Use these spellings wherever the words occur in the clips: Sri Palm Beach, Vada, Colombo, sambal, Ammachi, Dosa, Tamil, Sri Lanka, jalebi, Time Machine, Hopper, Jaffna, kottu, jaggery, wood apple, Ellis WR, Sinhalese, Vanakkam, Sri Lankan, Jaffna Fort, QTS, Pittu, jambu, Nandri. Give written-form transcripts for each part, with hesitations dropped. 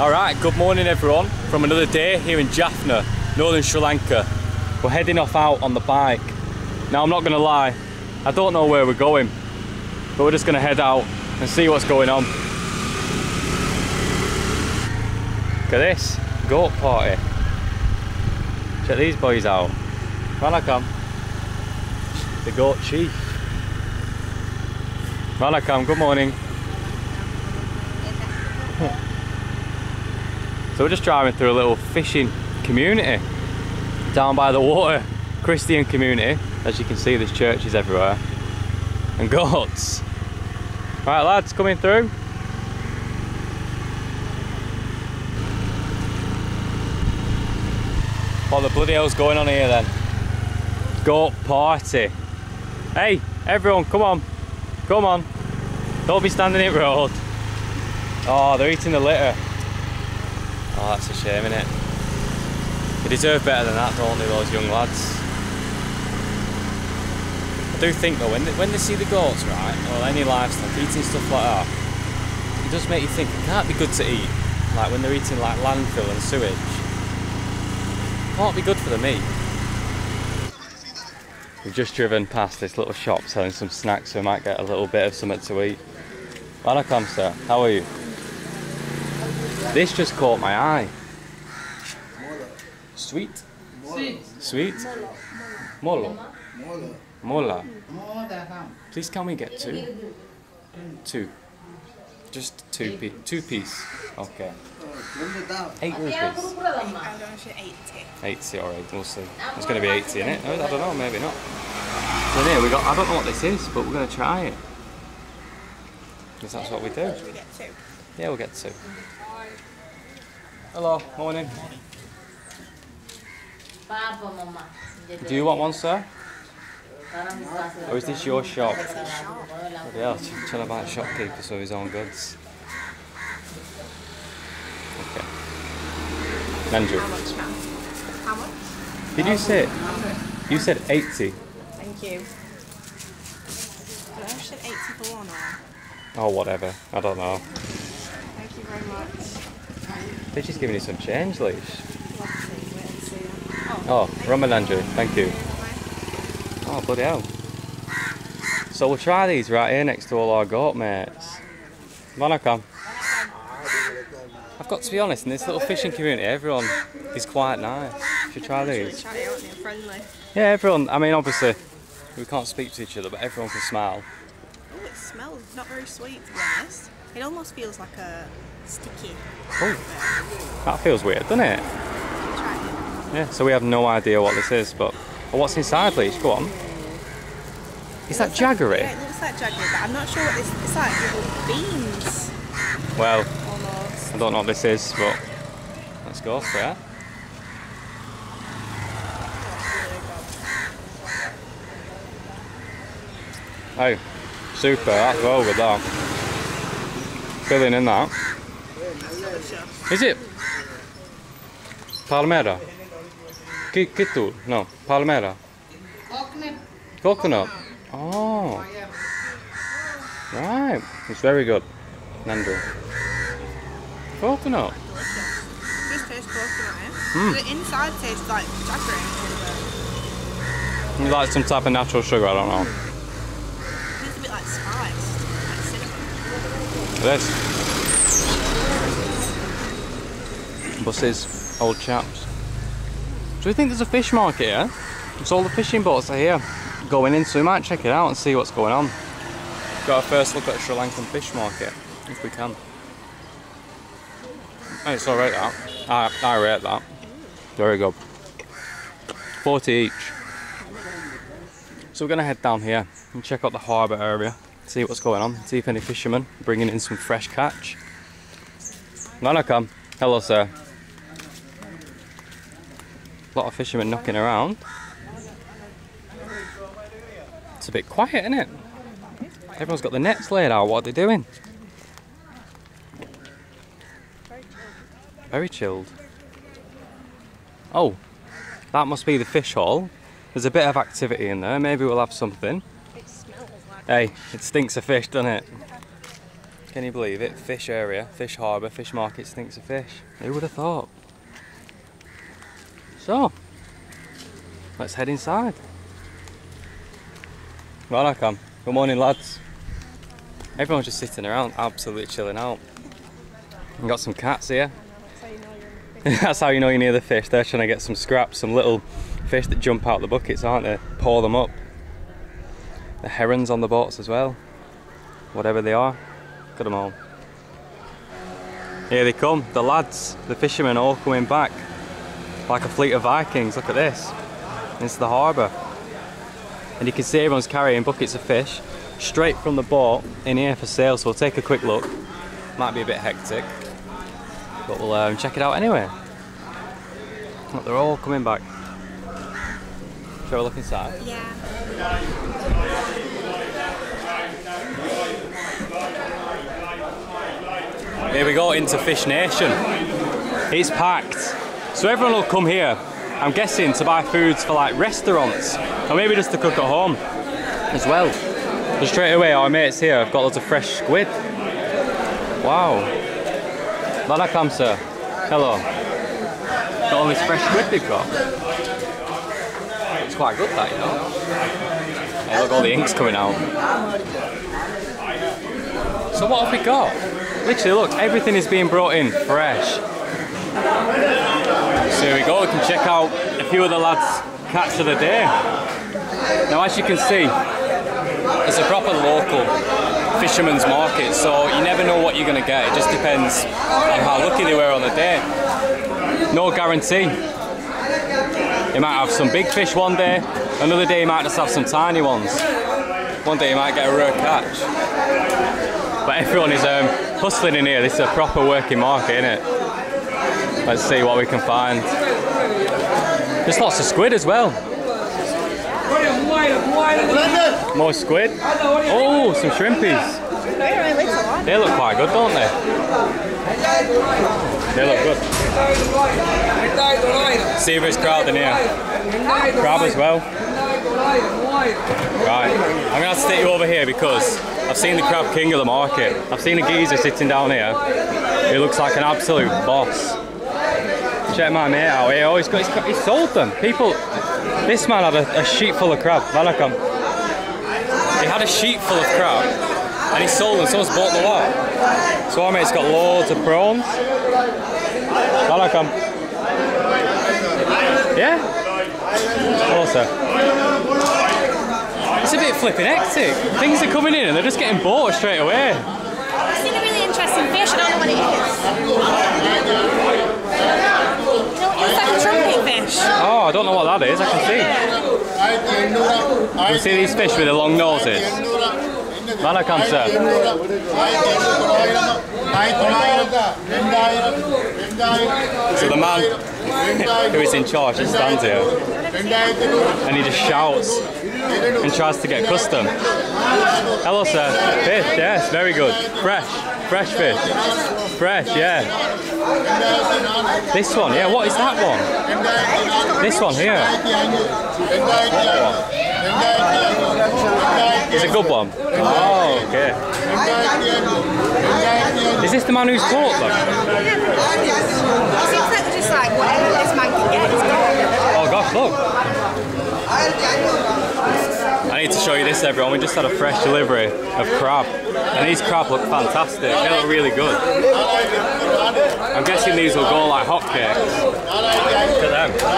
Alright, good morning everyone from another day here in Jaffna, northern Sri Lanka. We're heading off out on the bike. Now I'm not going to lie, I don't know where we're going, but we're just going to head out and see what's going on. Look at this, goat party. Check these boys out. Vanakkam, the goat chief. Vanakkam, good morning. So we're just driving through a little fishing community down by the water, Christian community. As you can see, there's churches everywhere and goats. Right lads, coming through. What the bloody hell's going on here then? Goat party. Hey everyone, come on, come on, don't be standing in road. Oh, they're eating the litter. Oh, that's a shame, innit? They deserve better than that, don't they, those young lads? I do think though, when they see the goats, right, or any livestock eating stuff like that, it does make you think it can't be good to eat. Like when they're eating like landfill and sewage, it can't be good for the meat. We've just driven past this little shop selling some snacks, so we might get a little bit of something to eat. Welcome, sir. How are you? This just caught my eye. Sweet? Sweet? Molo. Mola. Please can we get two? Two. Just two piece. Okay. 8 rupees. 80 or 80, we'll see. It's going to be 80 in it. I don't know, maybe not. So here we got, I don't know what this is, but we're going to try it. Because that's what we do. Yeah, we'll get two. Hello, morning. Do you want one, sir? Or is this your shop? Yeah, I'm trying to buy a shopkeeper so his own goods. Okay. Nanju. How much? Did you say? You said 80. Thank you. Did I said 80 for one or? Oh, whatever. I don't know. Thank you very much. They're just giving you some change, Leash. Oh, Ramananju, thank you. Oh, bloody hell. So we'll try these right here next to all our goat mates. Vanakkam. I've got to be honest, in this little fishing community, everyone is quite nice. Should try these. Yeah, everyone, I mean, obviously, we can't speak to each other, but everyone can smile. Oh, it smells not very sweet, to be honest. It almost feels like a sticky. Oh, that feels weird, doesn't it? Yeah, so we have no idea what this is, but... Oh, what's inside, please? Go on. Is that jaggery? Yeah, it looks like jaggery, but I'm not sure what this is. It's like little beans. Well, almost. I don't know what this is, but let's go for it. Oh, super. That's well with that. Filling in that. Is it? Palmera? Kittu? No, palmera. Coconut. Oh. Right. It's very good. Nandu. Coconut. This tastes coconut, eh? Mm. The inside tastes like jaggery. You like some type of natural sugar, I don't know. It tastes a bit like spice. Like cinnamon. This. Buses, old chaps. Do we think there's a fish market here? So all the fishing boats are here going in, so we might check it out and see what's going on. Got our first look at a Sri Lankan fish market, if we can. Hey, it's alright that. I rate that. Very good. 40 each. So we're going to head down here and check out the harbour area, see what's going on, see if any fishermen are bringing in some fresh catch. Vanakkam. Hello, sir. A lot of fishermen knocking around. It's a bit quiet, isn't it? Everyone's got the nets laid out. What are they doing? Very chilled. Oh, that must be the fish hall. There's a bit of activity in there. Maybe we'll have something. Hey, it stinks of fish, doesn't it? Can you believe it? Fish area, fish harbour, fish market stinks of fish. Who would have thought? So, let's head inside. Vanakkam. Good morning, lads. Everyone's just sitting around, absolutely chilling out. We've got some cats here. That's how you know you're near the fish. They're trying to get some scraps, some little fish that jump out the buckets, aren't they? Pour them up. The herons on the boats as well. Whatever they are. Look at them all. Here they come, the lads, the fishermen are all coming back. Like a fleet of Vikings, look at this. It's the harbour. And you can see everyone's carrying buckets of fish straight from the boat in here for sale, so we'll take a quick look. Might be a bit hectic, but we'll check it out anyway. Look, they're all coming back. Shall we look inside? Yeah. Here we go, into Fish Nation. It's packed. So everyone will come here, I'm guessing, to buy foods for like restaurants, or maybe just to cook at home as well. So straight away, our mates here have got loads of fresh squid. Wow. Vanakkam, sir. Hello. Got all this fresh squid they've got. It's quite good, that, you know. Hey, look, all the ink's coming out. So what have we got? Literally, look, everything is being brought in fresh. So here we go, we can check out a few of the lads' catch of the day. Now, as you can see, it's a proper local fisherman's market, so you never know what you're going to get. It just depends on how lucky they were on the day. No guarantee. You might have some big fish one day, another day you might just have some tiny ones. One day you might get a rare catch. But everyone is hustling in here. This is a proper working market, isn't it? Let's see what we can find. There's lots of squid as well. More squid. Oh, some shrimpies. They look quite good, don't they? They look good. Serious crowd in here. Crab as well. Right, I'm going to stick you over here because I've seen the crab king of the market. I've seen a geezer sitting down here. He looks like an absolute boss. Check my mate out here. Oh, he sold them. People. This man had a sheet full of crab. Vanakkam. He had a sheet full of crab and he sold them. Someone's bought the lot. So our mate's got loads of prawns. Vanakkam. Yeah? Also. It's a bit flipping hectic. Things are coming in and they're just getting bought straight away. I've seen a really interesting fish. I don't know what it is. It's like a trumpet fish. Oh, I don't know what that is, I can see. You can see these fish with the long noses. Vanakkam, sir. So the man who is in charge just stands here and he just shouts and tries to get custom. Hello, sir. Fish, yes, very good. Fresh, fresh fish. Fresh, yeah. This one, yeah, what is that one? This one here. It's a good one. Oh, okay. Is this the man who's caught them? It seems like just like whatever this man can get, he's got. Oh gosh, look. I need to show you this, everyone. We just had a fresh delivery of crab. And these crab look fantastic. They look really good. I'm guessing these will go like hotcakes. Look at them. I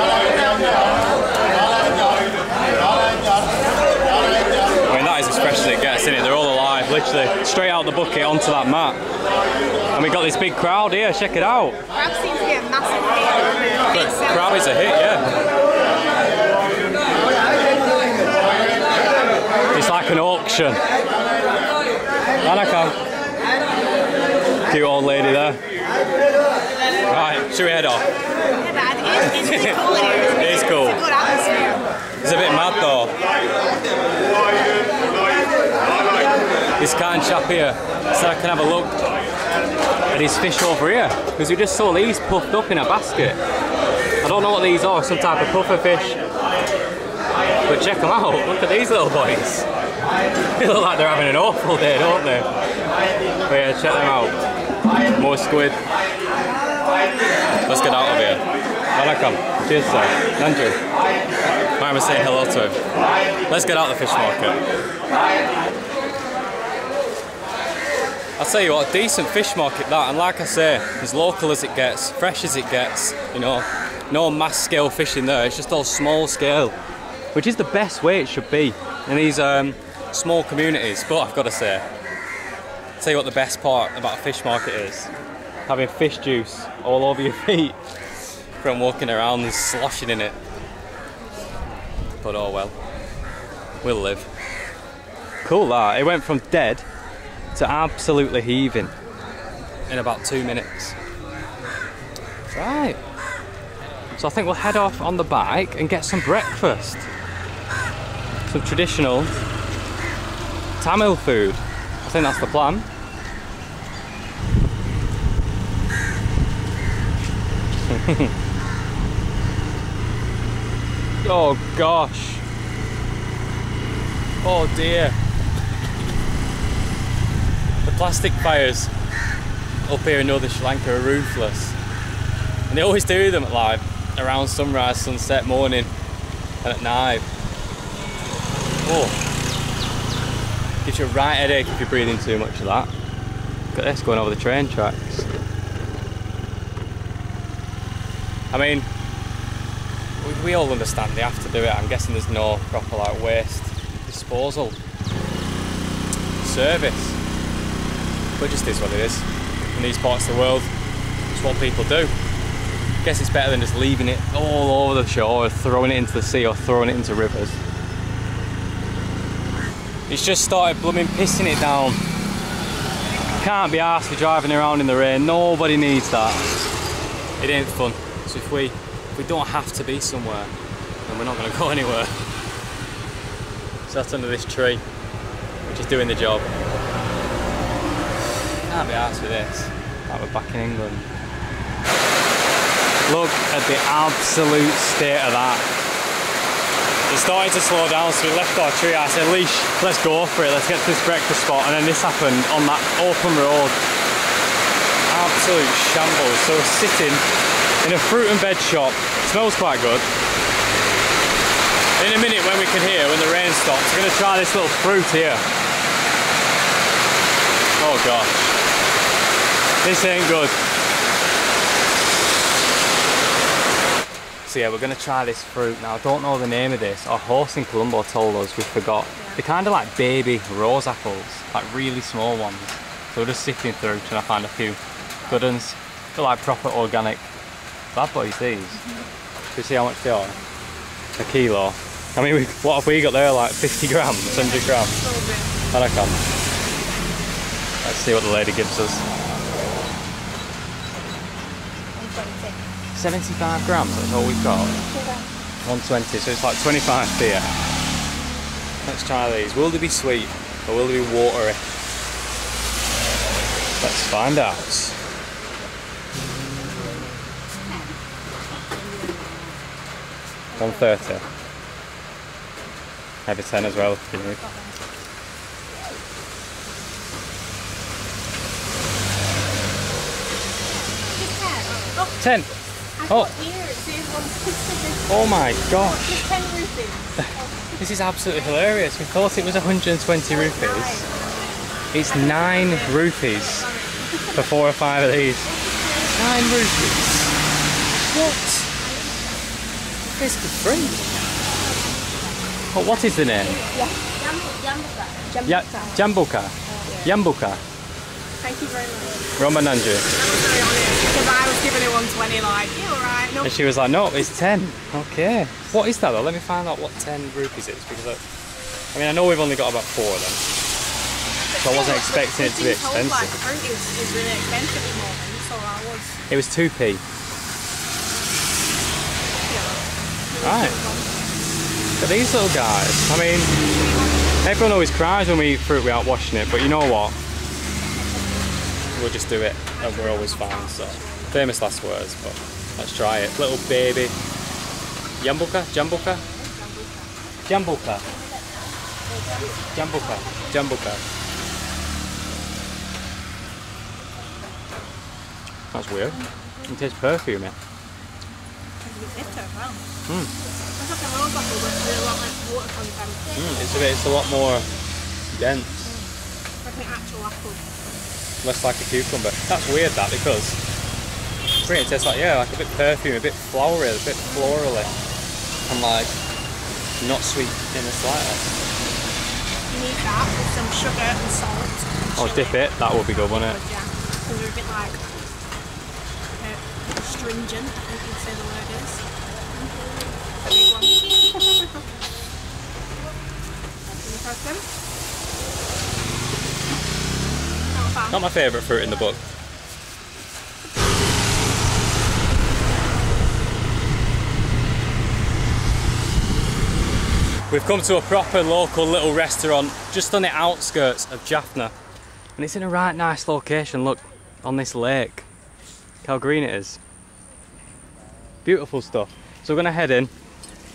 mean, that is as fresh as it gets, isn't it? They're all alive, literally. Straight out the bucket onto that mat. And we got this big crowd here, check it out. Crab seems to be a massive hit. But crab is a hit, yeah. It's like an auction. Vanakkam. Cute old lady there. Right, should we head off? Yeah, Dad, it's really cool. It is cool. It's a good atmosphere. It's a bit mad though. This kind chap here said I can have a look at his fish over here because we just saw these puffed up in a basket. I don't know what these are, some type of puffer fish. But check them out, look at these little boys. They look like they're having an awful day, don't they? But yeah, check them out. More squid. Let's get out of here. Vanakkam. Cheers, sir. Andrew. I'm going to say hello to him. Let's get out of the fish market. I'll tell you what, a decent fish market that, and like I say, as local as it gets, fresh as it gets, you know, no mass scale fishing there, it's just all small scale, which is the best way it should be in these small communities. But I've got to say, I'll tell you what the best part about a fish market is, having fish juice all over your feet from walking around and sloshing in it. But oh well, we'll live. Cool that, it went from dead to absolutely heaving in about 2 minutes. Right, so I think we'll head off on the bike and get some breakfast, some traditional Tamil food. I think that's the plan. Oh gosh, oh dear. Plastic fires up here in northern Sri Lanka are ruthless, and they always do them at live around sunrise, sunset, morning and at night. Oh, gives you a right headache if you're breathing too much of that. Look at this going over the train tracks. I mean, we all understand they have to do it. I'm guessing there's no proper like waste disposal service. But it just is what it is. In these parts of the world, it's what people do. I guess it's better than just leaving it all over the shore, or throwing it into the sea, or throwing it into rivers. It's just started blooming pissing it down. Can't be arsed for driving around in the rain. Nobody needs that. It ain't fun. So if we don't have to be somewhere, then we're not going to go anywhere. So that's under this tree, which is doing the job. Can't be arsed with this. Like we're back in England. Look at the absolute state of that. It's starting to slow down, so we left our tree. I said, leash, let's go for it, let's get to this breakfast spot. And then this happened on that open road. Absolute shambles. So we're sitting in a fruit and veg shop. It smells quite good. In a minute when we can hear, when the rain stops, we're going to try this little fruit here. Oh gosh. This ain't good. So yeah, we're going to try this fruit now. I don't know the name of this. Our horse in Colombo told us we forgot. They're kind of like baby rose apples, like really small ones. So we're just sifting through trying to find a few good ones. They're like proper organic bad boys, these. Can you see how much they are? A kilo. I mean, what have we got there? Like 50 grams, 100 grams? And I can. Let's see what the lady gives us. 75 grams, that's all we've got. 120, so it's like 25 beer. Let's try these. Will they be sweet or will they be watery? Let's find out. $1.30. Have a 10 as well if you need. Oh. 10. Oh. Oh my gosh. This is absolutely hilarious. We thought it was 120 rupees. It's 9 rupees for 4 or 5 of these. 9 rupees. What? This is free. Oh, what is the name? Yeah, Jambuka. Jambuka. Thank you very much. Romananju. Because I was giving it 120, like, you alright? No. And she was like, no, it's 10. Okay. What is that though? Let me find out what 10 rupees is, because I mean, I know we've only got about 4 of them. So I wasn't expecting it to be expensive. Like, fruit is really expensive at the moment, so I was. It was 2p. Yeah. Right. But these little guys, I mean, everyone always cries when we eat fruit without washing it, but you know what? We'll just do it and we're always fine. So famous last words, but let's try it. Little baby Jambuka? Jambuka? Jambuka. Jambuka. Jambuka. That's weird. It tastes perfumey. It's a bit bitter, wow. It's like a rose apple, but it's a lot like water content. It's a lot more dense. Like an actual apple. Less like a cucumber. That's weird that, because it tastes like, yeah, like a bit perfumey, a bit flowery, a bit florally. And like, not sweet in the slightest. You need that with some sugar and salt. And oh, dip it, that would be good, wouldn't it? Yeah, because they're a bit like stringent, I think you'd say the word is. Not my favourite fruit in the book. We've come to a proper local little restaurant just on the outskirts of Jaffna, and it's in a right nice location. Look, on this lake. Look how green it is. Beautiful stuff. So we're going to head in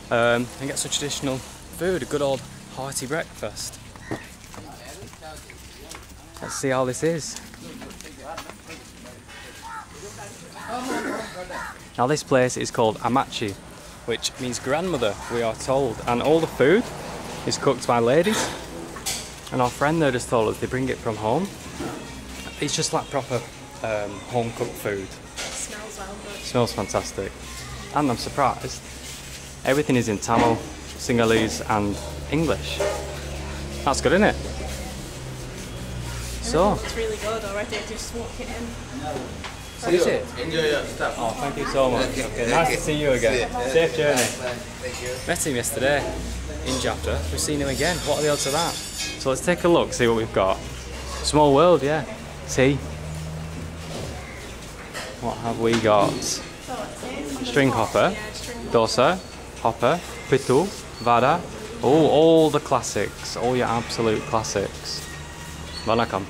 and get some traditional food, a good old hearty breakfast. Let's see how this is. Now this place is called Ammachi, which means grandmother, we are told. And all the food is cooked by ladies. And our friend there just told us they bring it from home. It's just like proper home cooked food. It smells well good. It smells fantastic. And I'm surprised. Everything is in Tamil, Sinhalese and English. That's good, isn't it? So. It's really good already, just walking in. No. What is it? Enjoy your stuff. Oh, thank you so much. Okay, nice to see you again. Safe journey. Thank you. Met him yesterday in Jaffna. We've seen him again. What are the odds of that? So let's take a look, see what we've got. Small world, yeah. Tea. What have we got? String hopper, dosa, hopper, pittu, vada. Oh, all the classics. All your absolute classics. Vanakkam.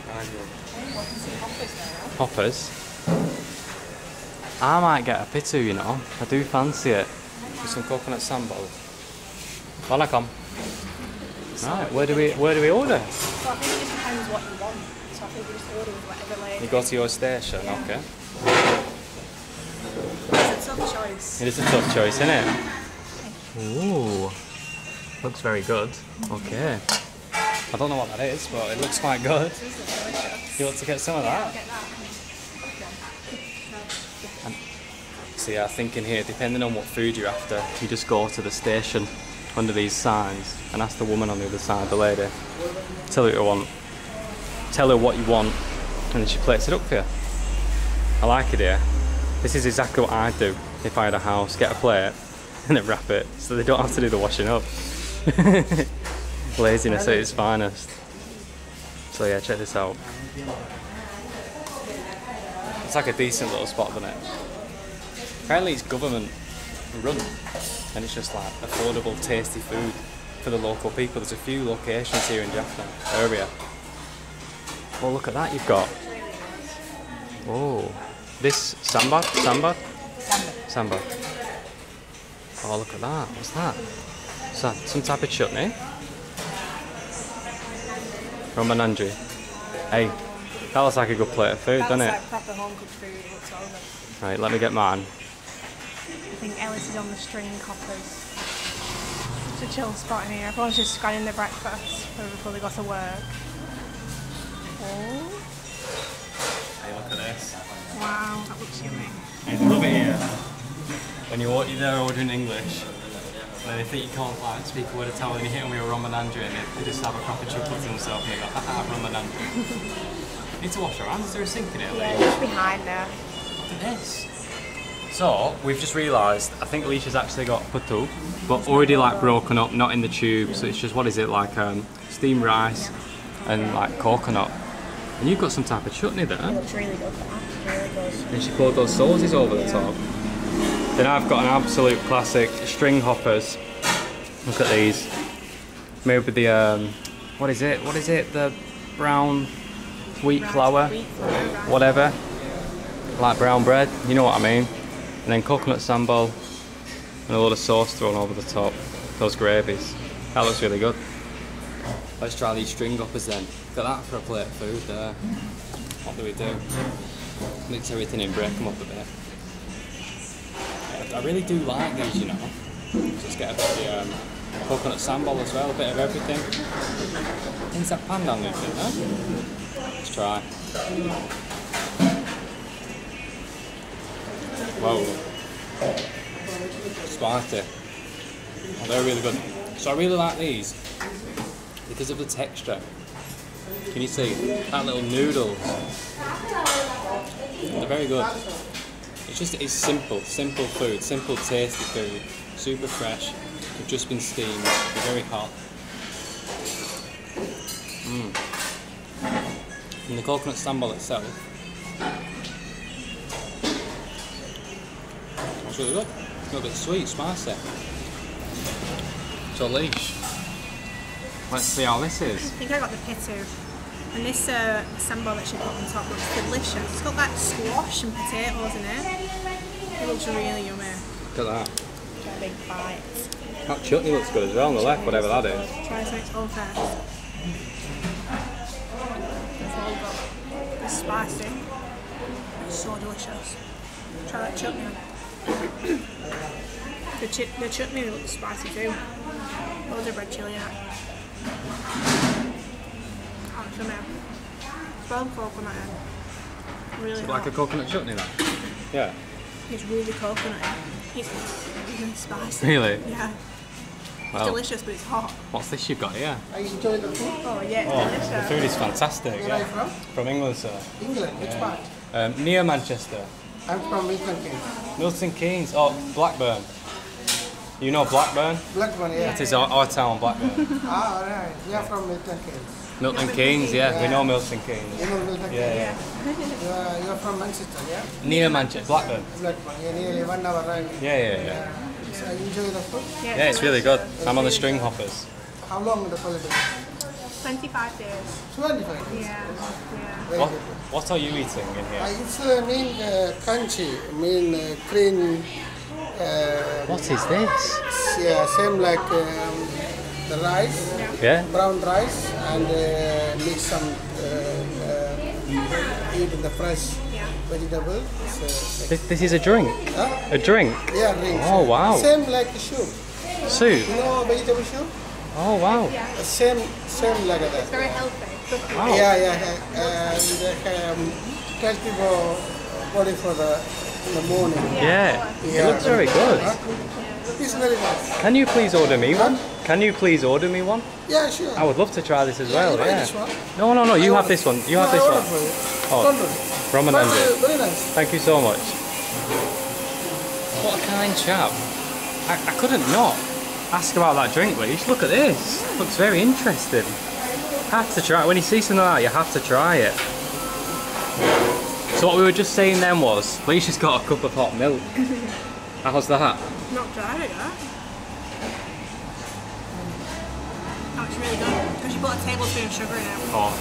Hoppers. I might get a pittu, you know. I do fancy it. With some coconut sambal. Vanakkam. Right, where do we order? So I think it just depends what you want. So I think you just order with whatever lady. You go to your station, yeah. Okay. It's a tough choice. It is a tough choice, isn't it? Ooh. Looks very good. Okay. I don't know what that is, but it looks quite good. You want to get some of that? Yeah, I'll get that. See, I think in here, depending on what food you're after, you just go to the station under these signs and ask the woman on the other side, the lady, tell her what you want, tell her what you want, and then she plates it up for you. I like it here. This is exactly what I'd do if I had a house: get a plate and then wrap it, so they don't have to do the washing up. Laziness at its finest. So yeah, check this out. It's like a decent little spot, isn't it? Apparently it's government run, and it's just like affordable, tasty food for the local people. There's a few locations here in Jaffna area. Oh, look at that you've got. Oh, this sambar. Oh, look at that, what's that? Some type of chutney. Romanandri. Hey, that looks like a good plate of food, doesn't it? That's like proper home cooked food, it looks horrible. Right, let me get mine. I think Ellis is on the string hoppers. It's a chill spot in here. Everyone's just scanning their breakfast before they got to work. Oh. Hey, look at this. Wow, that looks yummy. It's lovely here. When you're there ordering English, and they think you can't like speak a word of Tamil, and you hit them with a romanandri, and they just have a proper chuckle to themselves, and they go, haha, romanandri. Need to wash our hands. Is there a sink in it? Yeah, just behind there. Look at this. So, we've just realised, I think Alicia's actually got pittu, but already like broken up, not in the tube, so it's just, what is it, like steamed rice and like coconut. And you've got some type of chutney there. It looks really good, really good. And she poured those sauces over the top. Then I've got an absolute classic, string hoppers. Look at these. Made with the, what is it, the brown wheat flour, whatever. Like brown bread, you know what I mean. And then coconut sambal and a lot of sauce thrown over the top. Those gravies. That looks really good. Let's try these string hoppers then. Got that for a plate of food there. What do we do? mix everything in, break them up a bit. I really do like these, you know. Just get a bit of the coconut sambal as well, a bit of everything. Things that pandan with it, huh? Let's try. Whoa. Spicy. Oh, they're really good. So I really like these because of the texture. Can you see that little noodles? They're very good. It's just, it's simple food, simple tasty food, super fresh. They've just been steamed, they're very hot. And the coconut sambal itself, that's really good. It's a little bit sweet, spicy. So Leash, let's see how this is. I think I got the pittu, and this sambal that she put on top looks delicious. It's got like squash and potatoes in it. It looks really yummy. Look at that. Big bite. That chutney looks good as well on the left, whatever that is. Try some old first. It's all good. It's spicy. It's so delicious. Try that chutney. The chutney looks spicy too. Loads of red chilli in it. Oh, it's amazing. It's well coconut in. Really hot. Like a coconut chutney, that? Yeah. It's really coconut in. It's even spicy. Really? Yeah. Well, it's delicious, but it's hot. What's this you've got here? Are you enjoying the food? Oh, yeah, it's delicious. The food is fantastic. Where are you from? From England, sir. England? Yeah. Which part? Near Manchester. I'm from Milton Keynes. Milton Keynes? Oh, Blackburn. You know Blackburn? Blackburn, yeah. That is our town, Blackburn. Ah, alright. You're from Milton Keynes. Milton Keynes, yeah. We know Milton Keynes. You know Milton Keynes? Yeah. You're from Manchester, yeah? Near Manchester. Blackburn. Blackburn, yeah, nearly 1 hour ride. Yeah. So you enjoy the food? Yeah, it's really good. I'm on the string hoppers. How long the holiday? 25 days. 25 days? Yeah. What are you eating in here? It's kanchi, green. What is this? Yeah, same like the rice, brown rice, and mix some eat the fresh vegetable. So, like, this is a drink? Huh? A drink? Yeah, drink. Oh, wow. Same like the soup. Soup? You know vegetable soup? Oh, wow. Yeah. Same like that. It's very healthy. Wow. Yeah. And help people body for the morning. Yeah. It looks very good. It's very nice. Can you please order me one? Can you please order me one? Yeah, sure. I would love to try this as well. Yeah. This one? No. You have this one. You have this one. Oh, Ramananda. Very nice. Thank you so much. What a kind chap. I couldn't not ask about that drink, Leash. Look at this. Looks very interesting. Have to try it. When you see something like that, you have to try it. So what we were just saying then was, Leash has got a cup of hot milk. How's that? Not tried it yet. Oh, it's really good. Because you put a tablespoon of sugar in it. Oh,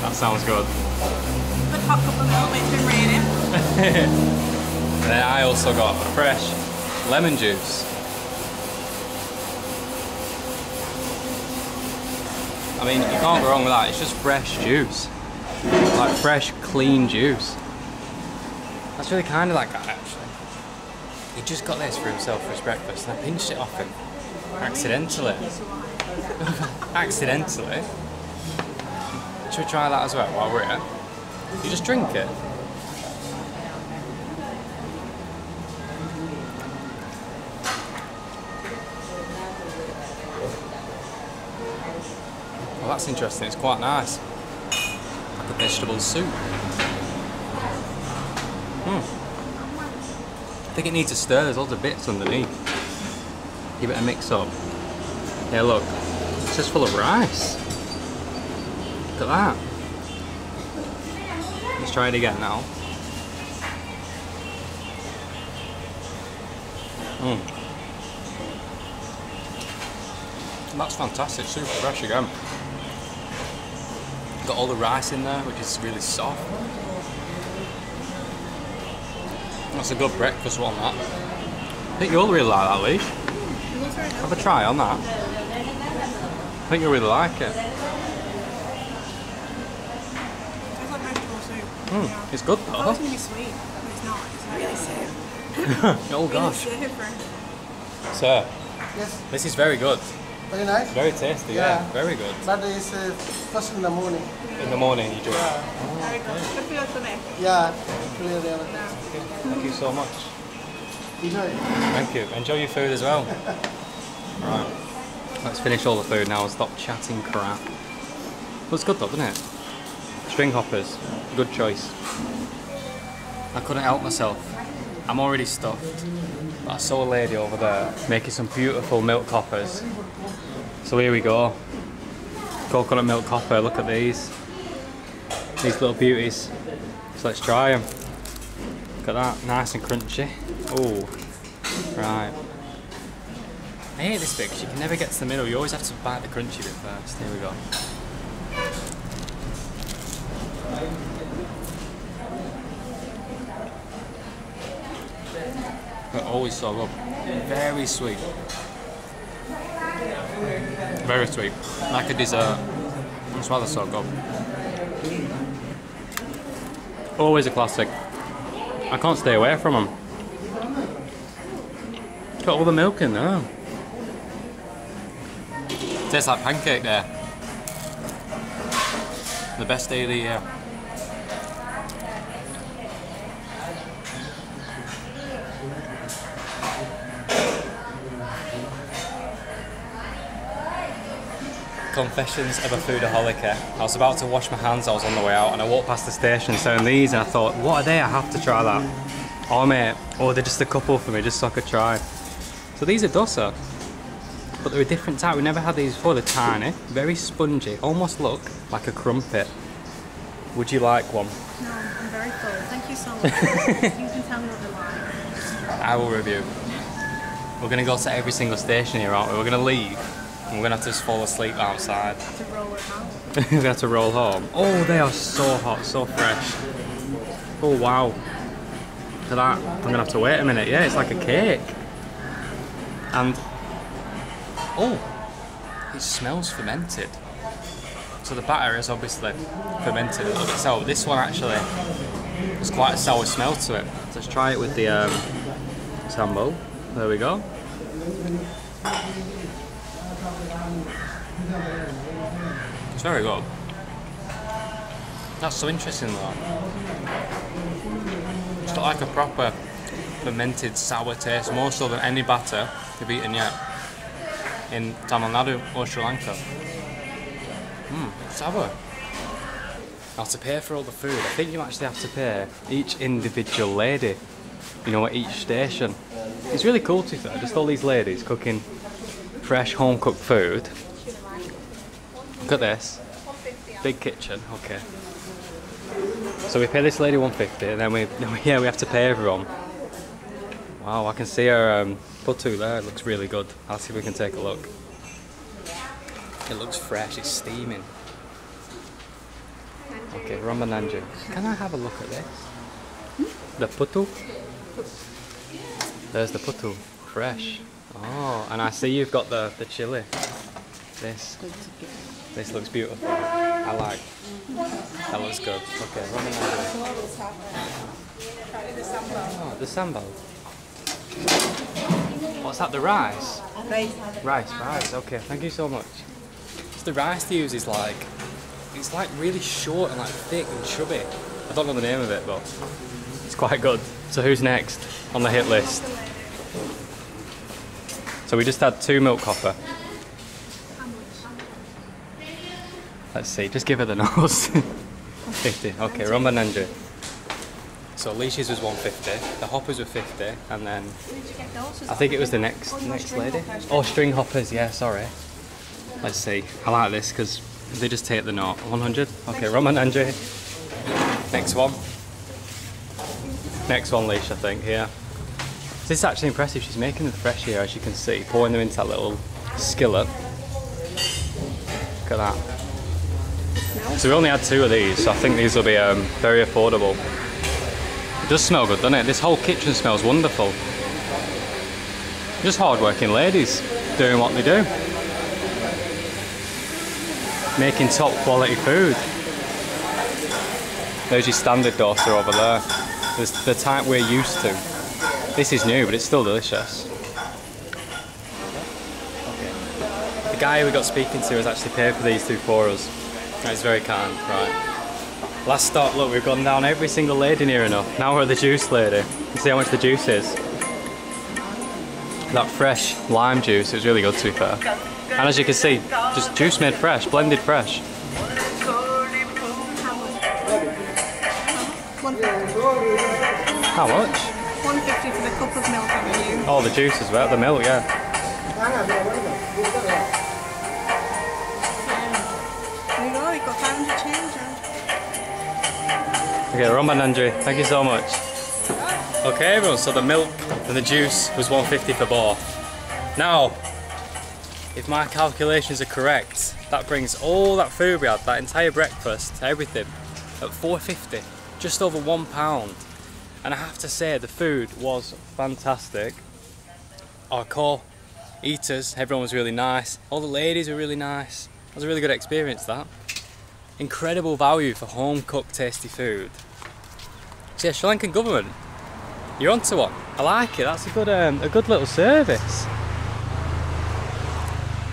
that sounds good. Good hot cup of milk, it's been raining. Then I also got fresh lemon juice. I mean, you can't go wrong with that, it's just fresh juice. Like fresh, clean juice. That's really kind of like that, actually. He just got this for himself for his breakfast, and I pinched it off him. Accidentally. Accidentally. Should we try that as well while we're here? You just drink it. Well, that's interesting, it's quite nice. A vegetable soup. I think it needs a stir, there's lots of bits underneath. Give it a mix up. Yeah, look, it's just full of rice. Look at that. Let's try it again now. That's fantastic, super fresh again. Got all the rice in there, which is really soft. That's a good breakfast one, that. I think you'll really like that, Leash. Have a try on that. I think you'll really like it. It's like vegetable soup. It's good though. I thought it was going to be sweet, but it's not. It's really sad. Oh gosh. Really sad. Sir, yes. This is very good. Very nice. Very tasty, yeah. Very good. But it's first in the morning. In the morning you do it? Very good. Good for your stomach. Yeah. Thank you so much. Enjoy. Thank you. Enjoy your food as well. Right. Let's finish all the food now and stop chatting crap. Looks good though, doesn't it? String hoppers, good choice. I couldn't help myself. I'm already stuffed. But I saw a lady over there making some beautiful milk hoppers. So here we go. Coconut milk hopper, look at these. These little beauties. So let's try them. Look at that, nice and crunchy. Oh, right. I hate this bit because you can never get to the middle. You always have to bite the crunchy bit first. Here we go. They're always so good. Very sweet. Very sweet. Like a dessert. That's why they're so good. Always a classic. I can't stay away from them. Got all the milk in there. Tastes like pancake there. The best day of the year. Confessions of a foodaholic. I was about to wash my hands, I was on the way out and I walked past the station selling these and I thought, what are they? I have to try that. Oh mate, oh they're just a couple for me just so I could try. So these are dosa, but they're a different type. We never had these before. They're tiny, very spongy, almost look like a crumpet. Would you like one? No, I'm very full. Thank you so much. You can tell me what they're like. I will review. We're going to go to every single station here, aren't we? We're going to leave. I'm gonna have to just fall asleep outside. To roll home. We're gonna have to roll home. Oh, they are so hot, so fresh. Oh wow! Look at that. I'm gonna have to wait a minute. Yeah, it's like a cake. And oh, it smells fermented. So the batter is obviously fermented a little bit. So this one actually has quite a sour smell to it. So let's try it with the jambu. There we go. It's very good. That's so interesting though. It's got like a proper fermented sour taste, more so than any batter you've eaten yet in Tamil Nadu or Sri Lanka. Sour. Now to pay for all the food, I think you actually have to pay each individual lady, you know, at each station. It's really cool to see, just all these ladies cooking fresh home cooked food. Look at this, big kitchen. Okay, so we pay this lady 150, and then we have to pay everyone. Wow, I can see her Pittu there. It looks really good. I'll see if we can take a look. It looks fresh. It's steaming. Okay, Ramananju. Can I have a look at this? The Pittu. There's the Pittu, fresh. Oh, and I see you've got the chili. This looks beautiful. I like. That looks good. Okay, running out. Oh, the sambal. What's that? The rice? Rice. Okay, thank you so much. So the rice they use is like, it's like really short and like thick and chubby. I don't know the name of it, but it's quite good. So who's next on the hit list? So we just had 2 milk hopper. Let's see, just give her the nose. 50, okay, Rambananju. So Leisha's was 150, the hoppers were 50, and then I think it was the next lady. Oh, string hoppers, yeah, sorry. Let's see, I like this because they just take the note. 100, okay, Rambananju. Next one. Next one, Leisha, I think, yeah. This is actually impressive, she's making them fresh here as you can see, pouring them into that little skillet. Look at that. So we only had 2 of these, so I think these will be very affordable. It does smell good, doesn't it? This whole kitchen smells wonderful. Just hard-working ladies doing what they do. Making top quality food. There's your standard dosa over there. There's the type we're used to. This is new, but it's still delicious. Okay. The guy we got speaking to has actually paid for these two for us. That's very kind, right. Last stop, look, we've gone down every single lady near enough. Now we're at the juice lady. You see how much the juice is? That fresh lime juice, it was really good to be fair. And as you can see, just juice made fresh, blended fresh. How much? 150 for the cup of milk and you. Oh, the juice as well, the milk, yeah. Okay, Romanandri, thank you so much. Okay everyone, so the milk and the juice was 150 for both. Now, if my calculations are correct, that brings all that food we had, that entire breakfast, everything, at £4.50, just over £1. And I have to say, the food was fantastic. Our core eaters, everyone was really nice. All the ladies were really nice. It was a really good experience, that. Incredible value for home-cooked tasty food. So yeah, Sri Lankan government, you're onto one. I like it, that's a good little service.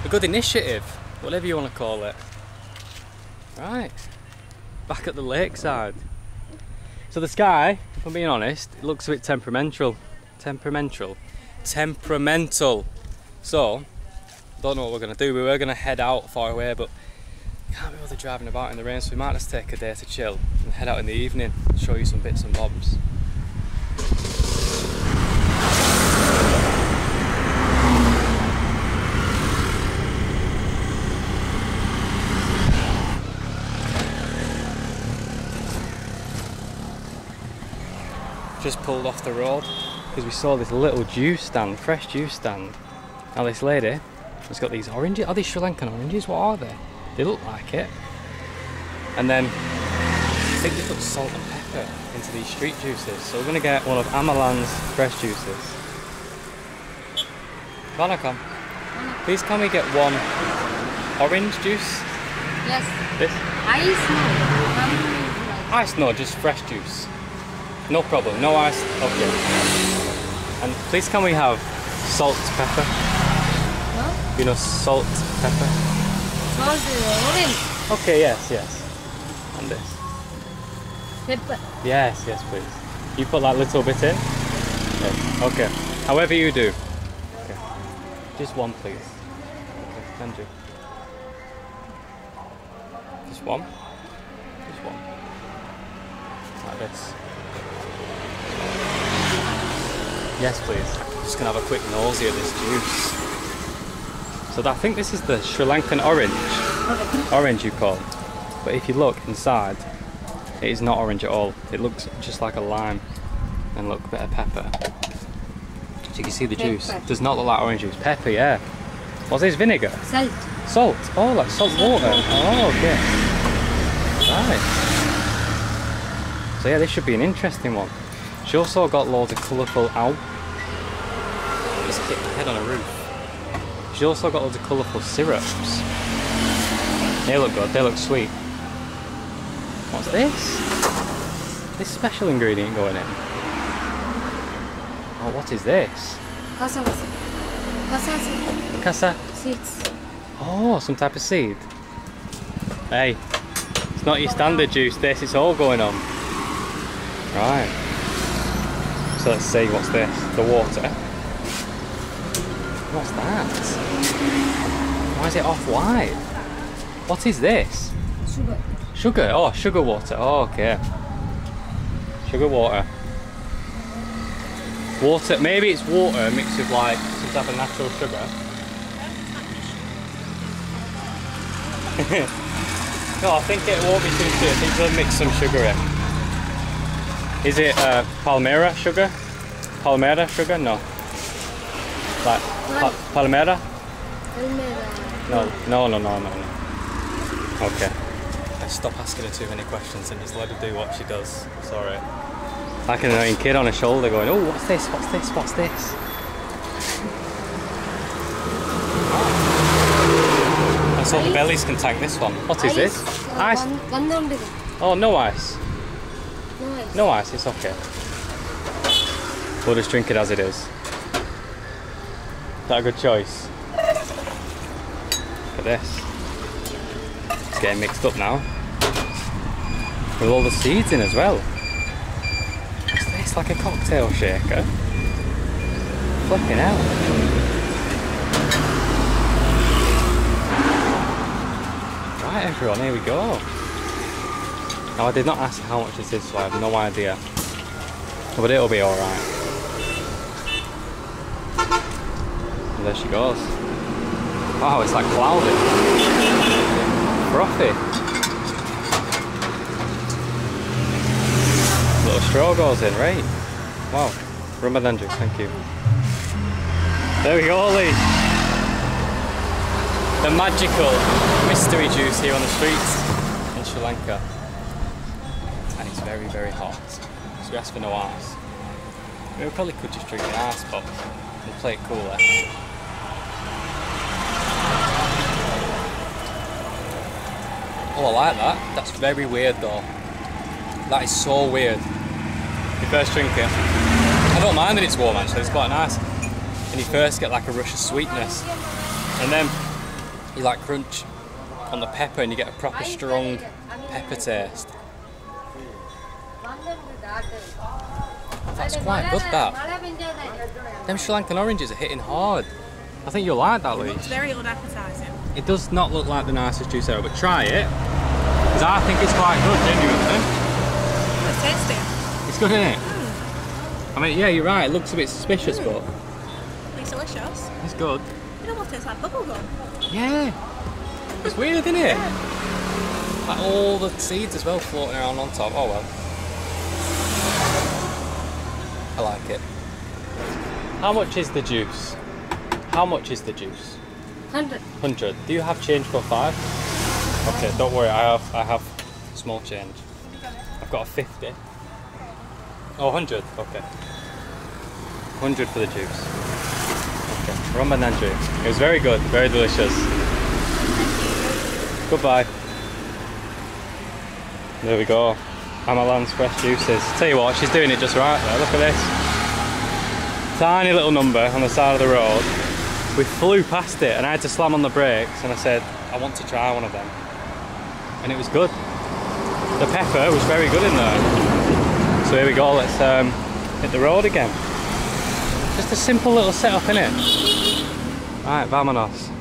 A good initiative, whatever you want to call it. Right, back at the lakeside. So the sky, if I'm being honest, it looks a bit temperamental. Temperamental. So, don't know what we're going to do. We were going to head out far away, but can't be really driving about in the rain, so we might just take a day to chill and head out in the evening and show you some bits and bobs. Just pulled off the road because we saw this little juice stand, fresh juice stand. Now this lady has got these oranges. Are these Sri Lankan oranges? What are they? They look like it. And then I think they put salt and pepper into these street juices. So we're going to get one of Amalan's fresh juices. Vanakkam, please can we get one orange juice? Yes. This? Ice no. Ice no, just fresh juice. No problem, no ice. Okay. And please can we have salt, pepper? What? You know, salt, pepper? Okay, yes, yes. And this. Pepper. Yes, yes, please. You put that little bit in? Yes. Okay. However you do. Okay. Just one, please. Okay, can do. Just one? Just one. Like this. Yes, please. I'm just going to have a quick nausea of this juice. So I think this is the Sri Lankan orange, you call it. But if you look inside, it is not orange at all. It looks just like a lime, and look, a bit of pepper. So you can see the juice. It does not look like orange juice. Pepper, yeah. What's this, vinegar? Salt. Salt. Oh, like salt water. Oh, okay. Right. So yeah, this should be an interesting one. She also got loads of colourful owl. I just hit my head on a roof. She's also got loads of colourful syrups. They look good, they look sweet. What's this? This special ingredient going in. Oh, what is this? Casa seeds. Oh, some type of seed. Hey, it's not your standard juice, this, it's all going on. Right. So let's see, what's this? The water. What's that? Why is it off-white? What is this? Sugar. Sugar? Oh, sugar water. Oh, okay. Sugar water. Water. Maybe it's water mixed with like some type of natural sugar. No, I think it won't be too soon. I think they'll mix some sugar in. Is it palmera sugar? Palmera sugar? No. Like palmera? No. Okay. I stop asking her too many questions and just let her do what she does. Sorry. Like an annoying kid on her shoulder going, oh, what's this? What's this? What's this? I saw the bellies can tank this one. What is this? Ice? Oh, no ice. No ice, it's okay. We'll just drink it as it is. Is that a good choice? Look at this. It's getting mixed up now. With all the seeds in as well. What's this? Like a cocktail shaker? Flipping out. Right everyone, here we go. Now I did not ask how much this is, so I have no idea. But it'll be alright. And there she goes. Wow, it's like cloudy. Frothy. Little straw goes in, right? Wow. Ramadanju, thank you. There we go, Lee. The magical mystery juice here on the streets in Sri Lanka. And it's very, very hot. So we asked for no ice. We probably could just drink an ice pop and play it cooler. Oh, I like that. That's very weird though. That is so weird. You first drink it. I don't mind that it's warm actually, it's quite nice. And you first get like a rush of sweetness. And then you like crunch on the pepper and you get a proper strong pepper taste. That's quite good, that. Them Sri Lankan oranges are hitting hard. I think you'll like that, Lee. It's very unappetising. It does not look like the nicest juice ever, but try it. Because I think it's quite good, genuinely. It's tasty. It's good, isn't it? Mm. I mean, yeah, you're right. It looks a bit suspicious, but... It's delicious. It's good. It almost tastes like bubblegum. Yeah. It's weird, isn't it? Yeah. Like all the seeds as well floating around on top. Oh, well. I like it. How much is the juice? How much is the juice? 100. 100. Do you have change for 5? Okay, don't worry. I have small change. I've got a 50. Oh, 100. Okay. 100 for the juice. Okay. Ramadan juice. It was very good. Very delicious. Goodbye. There we go. Amalan's fresh juices. Tell you what, she's doing it just right there. Look at this. Tiny little number on the side of the road. We flew past it and I had to slam on the brakes and I said, I want to try one of them. And it was good. The pepper was very good in there. So here we go, let's hit the road again. Just a simple little setup, innit? Right, vamonos.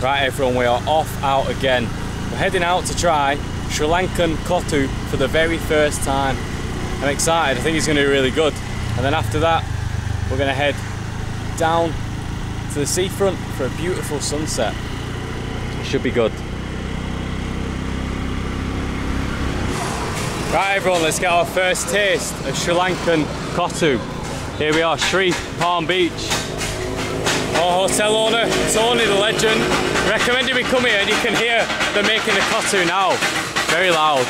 Right everyone, we are off out again. We're heading out to try Sri Lankan kottu for the very first time. I'm excited, I think it's going to be really good. And then after that, we're going to head down to the seafront for a beautiful sunset. It should be good. Right everyone, let's get our first taste of Sri Lankan kottu. Here we are, Sri Palm Beach. Our hotel owner, Tony the legend, recommended we come here and you can hear them making the kottu now. Very loud.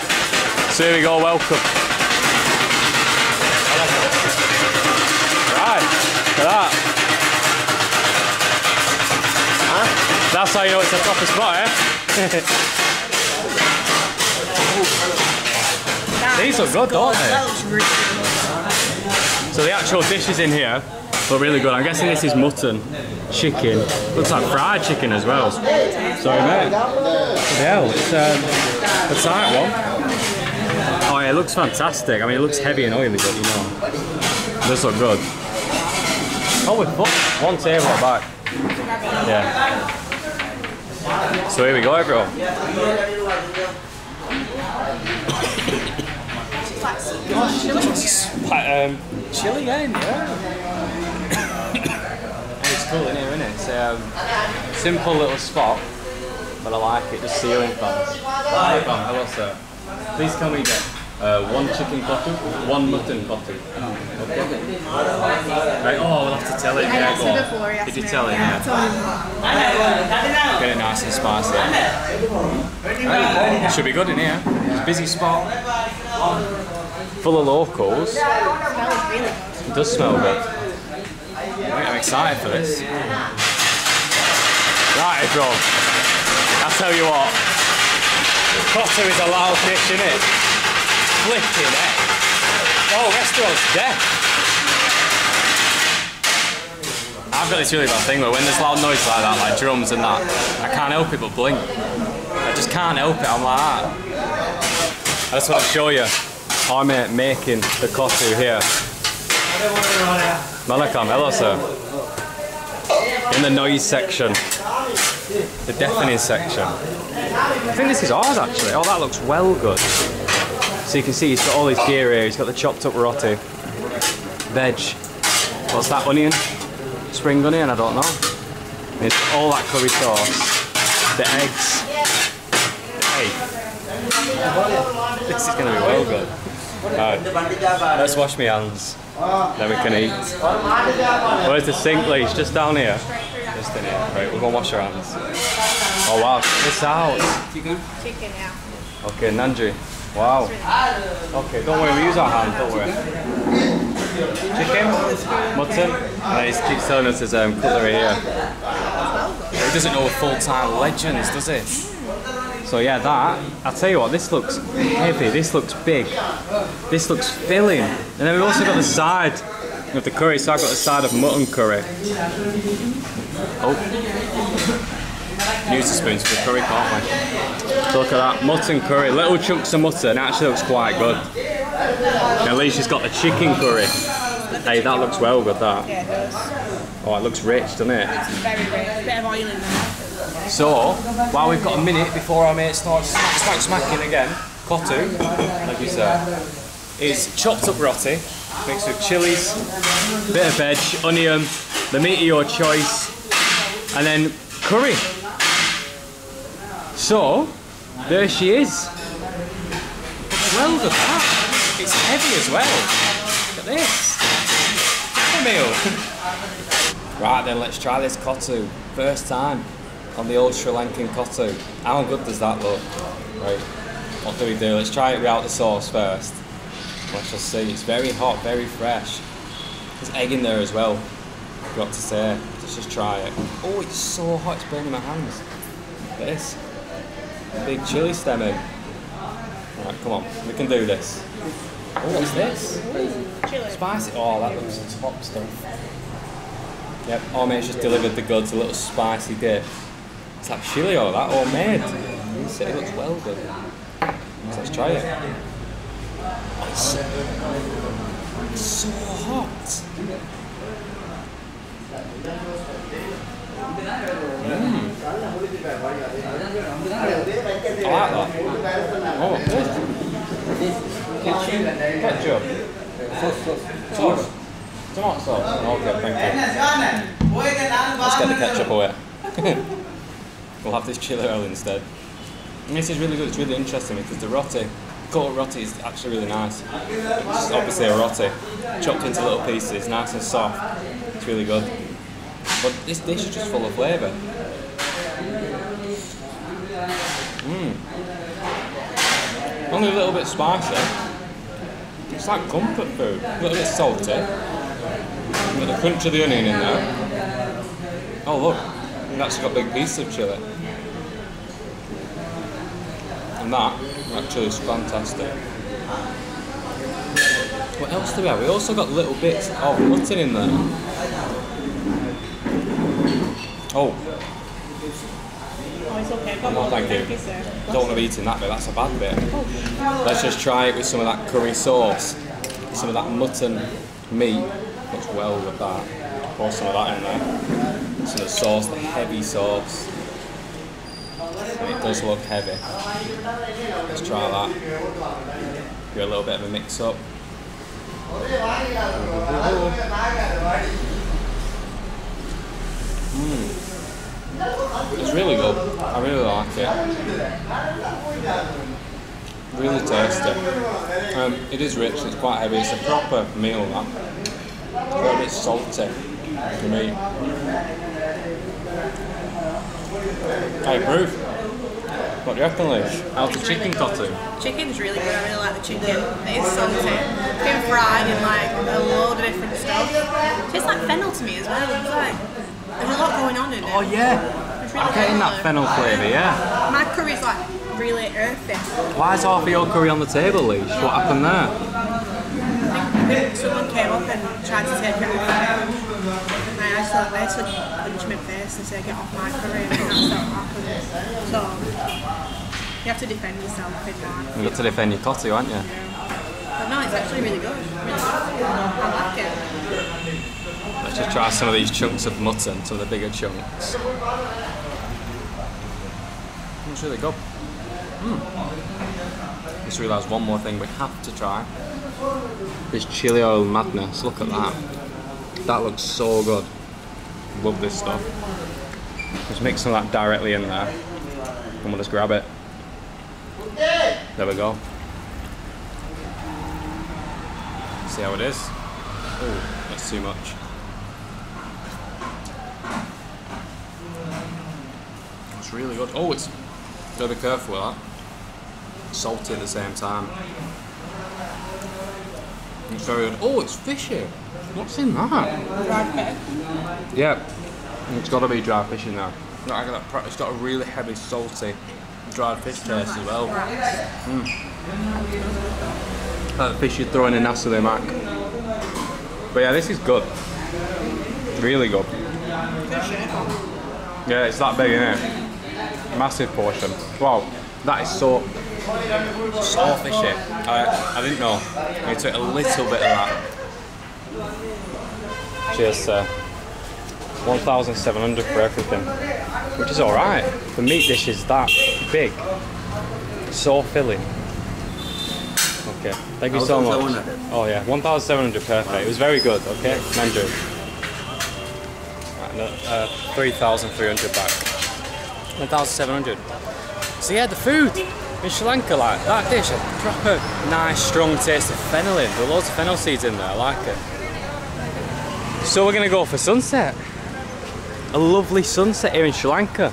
So here we go, welcome. Right, look at that. Huh? That's how you know it's a proper spot, eh? These look good, don't they? So the actual dishes in here look really good. I'm guessing this is mutton, chicken. Looks like fried chicken as well. Sorry, mate. Yeah, it's a tight one. Oh yeah, it looks fantastic. I mean, it looks heavy and oily, but you know, this looks good. Oh, we've put one table back. Yeah. So here we go, everyone. Chilly, yeah. It's cool in here, isn't it? It's a simple little spot. But I like it, just ceiling fans. Hi, Bam, hello sir. Please can we get one chicken kottu, one mutton kottu? Okay. Right, oh, we'll have to tell him. Yeah, go on. Did you tell him? Yeah. Get it nice and spicy. Right. Should be good in here. It's a busy spot. Full of locals. It smells really good. It does smell good. Right, I'm excited for this. Right, everyone. I'll tell you what, kottu is a loud dish, isn't it? Flipping heck. The whole restaurant's dead. I've got this really bad thing where when there's loud noise like that, like drums and that, I can't help it but blink. I just can't help it, I'm like that. I just want to show you how I'm making the kottu here. Vanakkam, hello sir. In the noise section. The deafening section. I think this is ours actually. Oh, that looks well good. So you can see he's got all his gear here. He's got the chopped up roti, veg. What's that, onion? Spring onion, I don't know. And it's got all that curry sauce. The eggs. Hey. This is going to be well good. Alright, let's wash my hands. Then we can eat. Where's the sink, please? Just down here? Just in here. Right, we're going to wash our hands. Oh wow, this house. Chicken? Chicken, yeah. Okay, Nandri. Wow. Okay, don't worry, we use our hand, don't worry. Chicken, mutton, and he keeps telling us his cutlery here. He doesn't know full-time legends, does he? So yeah, that, I'll tell you what, this looks heavy, this looks big, this looks filling. And then we've also got the side of the curry, so I've got the side of mutton curry. Oh. Use the spoons for the curry, can't we? So look at that, mutton curry, little chunks of mutton, actually looks quite good. At least she's got the chicken curry. Hey, that looks well good, that. Yeah, it does. Oh, it looks rich, doesn't it? It's very rich, a bit of oil in there. So, while we've got a minute before our mate starts smacking again, kottu, like you said, is chopped up roti, mixed with chilies, a bit of veg, onion, the meat of your choice, and then curry. So, there she is. Well, look at that. It's heavy as well. Look at this. Good meal. Right then, let's try this kottu. First time on the old Sri Lankan kottu. How good does that look? Right, what do we do? Let's try it without the sauce first. We shall see. It's very hot, very fresh. There's egg in there as well. I've got to say. Let's just try it. Oh, it's so hot. It's burning my hands. Look at this. Big chilli stem in. Right, come on, we can do this. Oh, what's this? Chilli. Spicy. Oh, that looks top stuff. Yep, our mate's just delivered the goods, a little spicy dip. It's like chilli, all that, homemade. It looks well good. So let's try it. Oh, it's so hot. Oh, ketchup. Sauce. Tomato sauce. Okay, thank you. Let's get the ketchup away. We'll have this chili oil instead. And this is really good. It's really interesting because the roti, cold roti, is actually really nice. It's obviously a roti, chopped into little pieces, nice and soft. It's really good. But this dish is just full of flavour. Only a little bit spicy. It's like comfort food. A little bit salty. Got the crunch of the onion in there. Oh look, it's actually got a big piece of chilli. And that actually is fantastic. What else do we have? We also got little bits of mutton in there. Oh. Oh, it's okay. Oh, thank you. Sir. Don't want to be eating that bit, that's a bad bit. Oh. Let's just try it with some of that curry sauce, some of that mutton meat. Looks well with that. Pour some of that in there. Some of the sauce, the heavy sauce. And it does look heavy. Let's try that. Give it a little bit of a mix up. It's really good. I really like it. Really tasty. It is rich. It's quite heavy. It's a proper meal, that. It's a bit salty for me. Hey, proof. What do you reckon, Liz? How's the chicken kottu? Chicken's really good. I really like the chicken. It is salty. It's been fried in like a load of different stuff. It tastes like fennel to me as well. It's like, there's a lot going on in it. Oh yeah, really, I get in that fennel flavour, yeah. My curry's like really earthy. Why is half of your curry on the table, Leash? What happened there? I think someone came up and tried to take it off. And I just thought, they just punch my face and say, get off my curry, and that's what happened. So, you have to defend yourself in life. You've got to defend your kottu, haven't you? Yeah. But no, it's actually really good. I like it. Let's just try some of these chunks of mutton, some of the bigger chunks. It's really good. I just realised one more thing we have to try. This chili oil madness, look at that. That looks so good. Love this stuff. Just mix some of that directly in there and we'll just grab it. There we go. See how it is? Oh, that's too much. It's really good. Oh, it's... Gotta be careful with that. Salty at the same time. It's very good. Oh, it's fishy. What's in that? Dry fish. Yeah, it's gotta be dry fish in there. It's got a really heavy, salty, dried fish taste as well. That fish you'd throw in a nasi mac. But yeah, this is good. Really good. Yeah, it's that big, isn't it? Massive portion. Wow, that is so fishy. I didn't know. I took a little bit of that. Cheers, sir. 1,700 for everything, which is all right for meat dishes that big. So filling. Okay, thank you so much. Oh yeah, 1,700, perfect. It was very good. Okay, Manju. Right, 3,300 back. 1,700. So yeah, the food in Sri Lanka, like that dish, a proper nice strong taste of fennel in. There are loads of fennel seeds in there, I like it. So we're going to go for sunset. A lovely sunset here in Sri Lanka.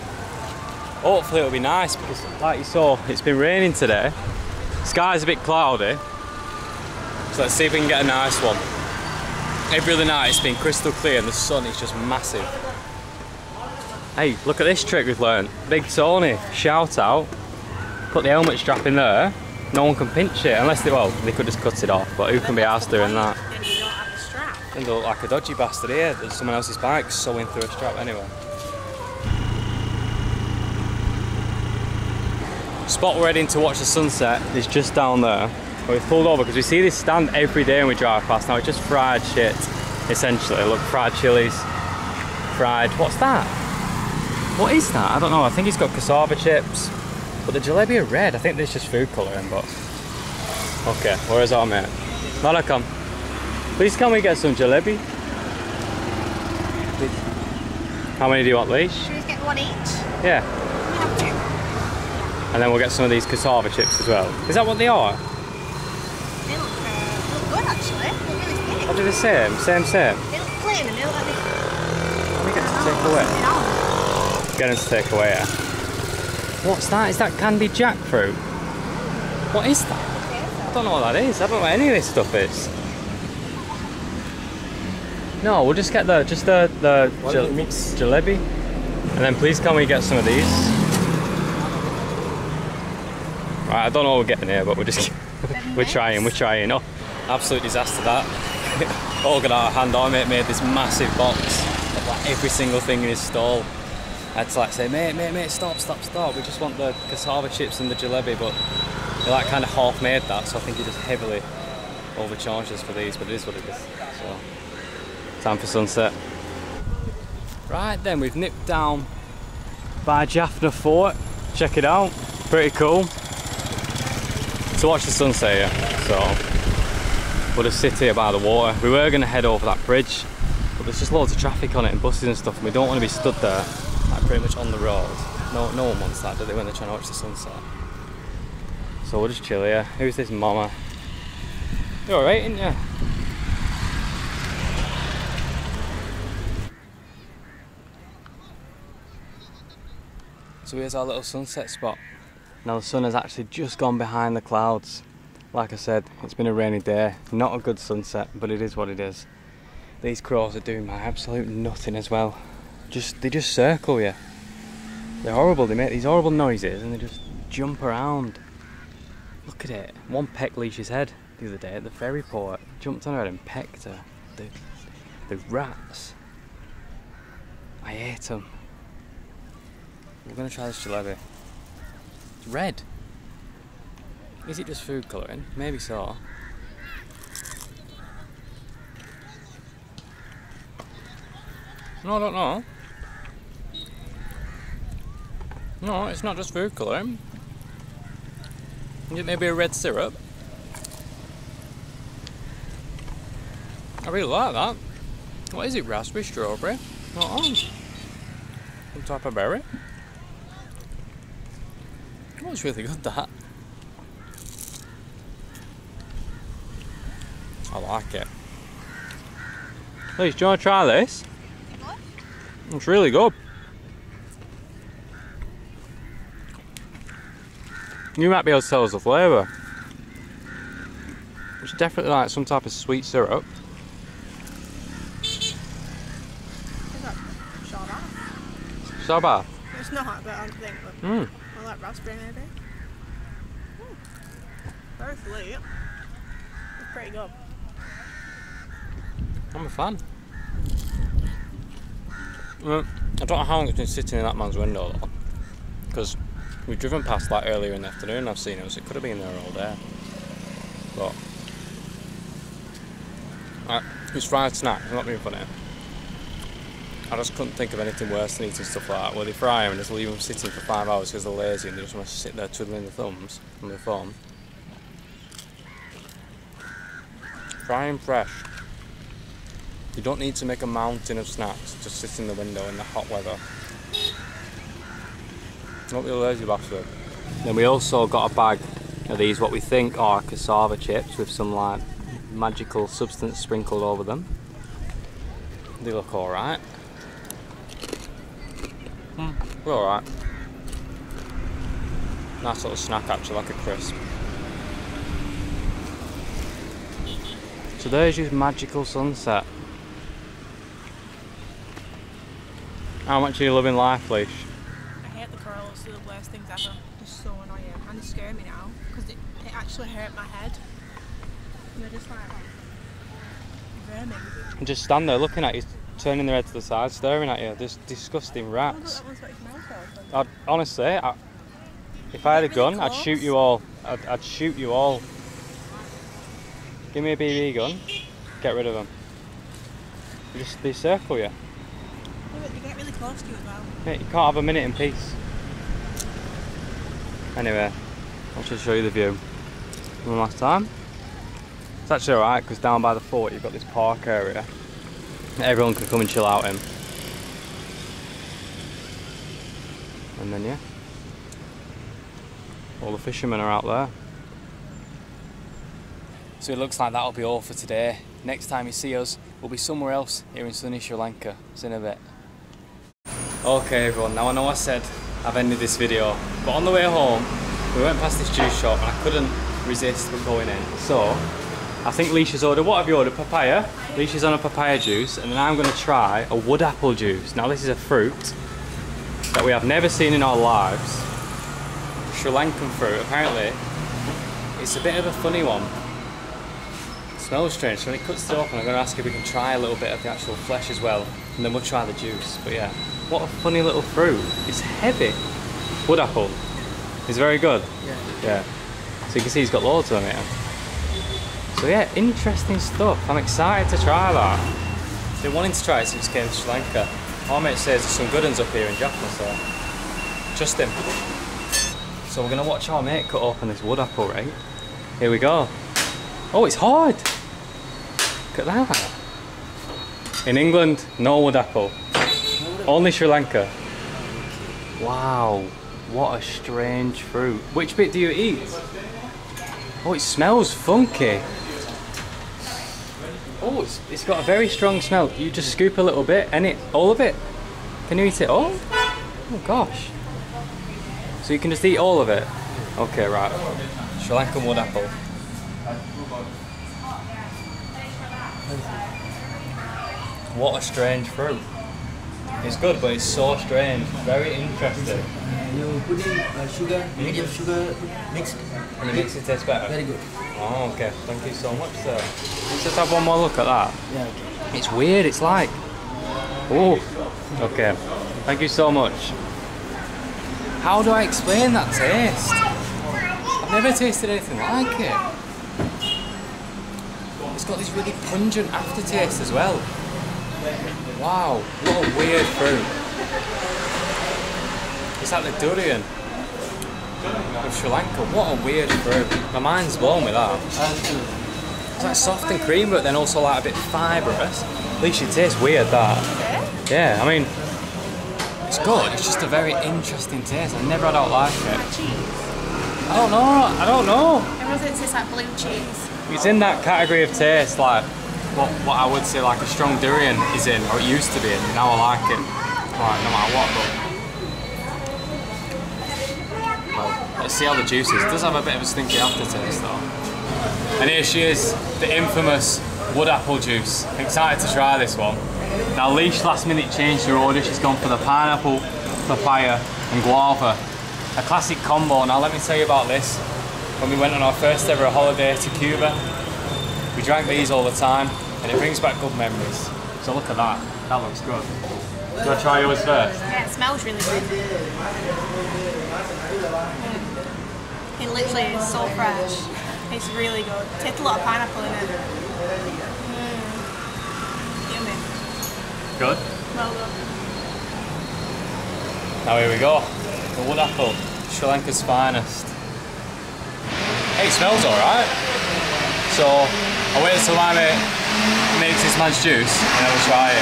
Hopefully it'll be nice because like you saw, it's been raining today. The sky's a bit cloudy. So let's see if we can get a nice one. Every other night it's been crystal clear and the sun is just massive. Hey, look at this trick we've learned. Big Tony, shout out. Put the helmet strap in there. No one can pinch it, unless they, well, they could just cut it off, but who can be arsed doing that? And you don't have a strap. They look like a dodgy bastard here. There's someone else's bike sewing through a strap anyway. The spot we're heading to watch the sunset is just down there. We've pulled over because we see this stand every day when we drive past. Now it's just fried shit, essentially. Look, fried chilies, fried, what's that? What is that? I don't know, I think it's got cassava chips. But the jalebi are red, I think there's just food colouring, but... Okay, where is our mate? Vanakkam. Please can we get some jalebi? Please. How many do you want, Leash? Should we just get one each? Yeah. Have two. And then we'll get some of these cassava chips as well. Is that what they are? They look good actually, they're really thick. I'll do the same, same. They look plain and they look like they... I think I take away. Get them to take away here. What's that? Is that candied jackfruit? What is that? I don't know what that is. I don't know what any of this stuff is. No, we'll just get the jalebi. And then please can we get some of these? Right, I don't know what we're getting here, but we're just we're trying. Oh, absolute disaster that. All got out of hand. Our mate made this massive box of like every single thing in his stall. I had to like say, mate, stop. We just want the cassava chips and the jalebi, but they like kind of half made that, so I think he just heavily overcharged us for these, but it is what it is. So, time for sunset. Right then, we've nipped down by Jaffna Fort. Check it out, pretty cool. To watch the sunset here, so we'll just sit here by the water. We were going to head over that bridge, but there's just loads of traffic on it and buses and stuff, and we don't want to be stood there. Like pretty much on the road. No one wants that, do they, when they're trying to watch the sunset? So we'll just chill here. Who's this mama? You're alright, ain't you? So here's our little sunset spot. Now the sun has actually just gone behind the clouds. Like I said, it's been a rainy day. Not a good sunset, but it is what it is. These crows are doing my absolute nothing as well. They just circle you. They're horrible, they make these horrible noises and they just jump around. Look at it. One pecked Leisha's head the other day at the ferry port. Jumped on her head and pecked her. The rats. I hate them. We're going to try this jalebi. It's red. Is it just food colouring? Maybe so. No, I don't know. No, it's not just food colouring. Is it maybe a red syrup? I really like that. What is it? Raspberry, strawberry, not orange. Some type of berry. Oh, it's really good, that. I like it. Please, do you want to try this? What? It's really good. You might be able to tell us the flavour. It's definitely like some type of sweet syrup. Soba. It's not, but I think I like raspberry maybe. Very sweet. It's pretty good. I'm a fan. I don't know how long it's been sitting in that man's window though, because we've driven past that earlier in the afternoon and I've seen it, so it could have been there all day. But it's fried snack, I'm not being funny. I just couldn't think of anything worse than eating stuff like that, where they fry them and just leave them sitting for 5 hours because they're lazy and they just want to sit there twiddling their thumbs on their phone. Fry them fresh. You don't need to make a mountain of snacks, just sit in the window in the hot weather. Don't be a lazy bastard. Then we also got a bag of these, what we think are cassava chips with some like magical substance sprinkled over them. They look alright. We're alright. Nice little snack actually, like a crisp. So there's your magical sunset. How much are you loving life, Leash? I hate the corals, they're the worst things ever. They're so annoying. And they scare me now, because it actually hurt my head. They're just like vermin. And just stand there looking at you, turning their head to the side, staring at you. Just disgusting rats. Honestly, if I had a gun, I'd shoot you all. I'd shoot you all. Give me a BB gun. Get rid of them. They circle you. They get really close to you as well. Yeah, you can't have a minute in peace. Anyway, I'll just show you the view one last time. It's actually alright because down by the fort you've got this park area that everyone can come and chill out in. And then yeah, all the fishermen are out there. So it looks like that'll be all for today. Next time you see us, we'll be somewhere else here in sunny Sri Lanka. See you in a bit. Okay everyone, now I know I said I've ended this video, but on the way home we went past this juice shop and I couldn't resist going in. So I think Leisha's ordered, what have you ordered? Papaya? Leisha's on a papaya juice, and then I'm going to try a wood apple juice. Now this is a fruit that we have never seen in our lives. Sri Lankan fruit, apparently. It's a bit of a funny one. It smells strange, so when it cuts it open I'm going to ask if we can try a little bit of the actual flesh as well, and then we'll try the juice. But yeah, what a funny little fruit. It's heavy. Wood apple. It's very good. Yeah. So you can see it's got loads on it. So yeah, interesting stuff. I'm excited to try that. Been wanting to try it since we came to Sri Lanka. Our mate says there's some good ones up here in Jaffna, so trust him. So we're going to watch our mate cut open this wood apple, right? Here we go. Oh, it's hard. Look at that. In England, no wood apple. Only Sri Lanka. Wow, what a strange fruit. Which bit do you eat? Oh, it smells funky. Oh, it's got a very strong smell. You just scoop a little bit, and all of it. Can you eat it all? Oh gosh. So you can just eat all of it? Okay, right. Sri Lankan wood apple. What a strange fruit. It's good, but it's so strange. Very interesting. You put in sugar, medium sugar mixed. And it makes it taste better? Very good. Oh, okay. Thank you so much, sir. Let's just have one more look at that. Yeah, okay. It's weird. It's like... Oh, okay. Thank you so much. How do I explain that taste? I've never tasted anything like it. It's got this really pungent aftertaste as well. Wow, what a weird fruit. It's like the durian of Sri Lanka. What a weird fruit. My mind's blown with that. It's like soft and creamy, but then also like a bit fibrous. At least it tastes weird, that. Yeah, I mean, it's good. It's just a very interesting taste. I've never had out like it. I don't know, I don't know. Everyone says it's like blue cheese. It's in that category of taste, like what I would say like a strong durian is in, or it used to be in, now I like it. Like no matter what, but well, let's see how the juice is. It does have a bit of a stinky aftertaste though. And here she is, the infamous wood apple juice. I'm excited to try this one. Now Leash last minute changed her order, she's gone for the pineapple, papaya and guava. A classic combo. Now let me tell you about this. When we went on our first ever holiday to Cuba, we drank these all the time and it brings back good memories. So look at that, that looks good. Do you want to try yours first? Yeah, it smells really good. Mm. It literally is so fresh. It's really good. It tastes a lot of pineapple in it. Mm. Yummy. Good? Well good. Now here we go. The wood apple, Sri Lanka's finest. Hey, it smells alright. So I waited till my mate makes this man's juice and I will try it.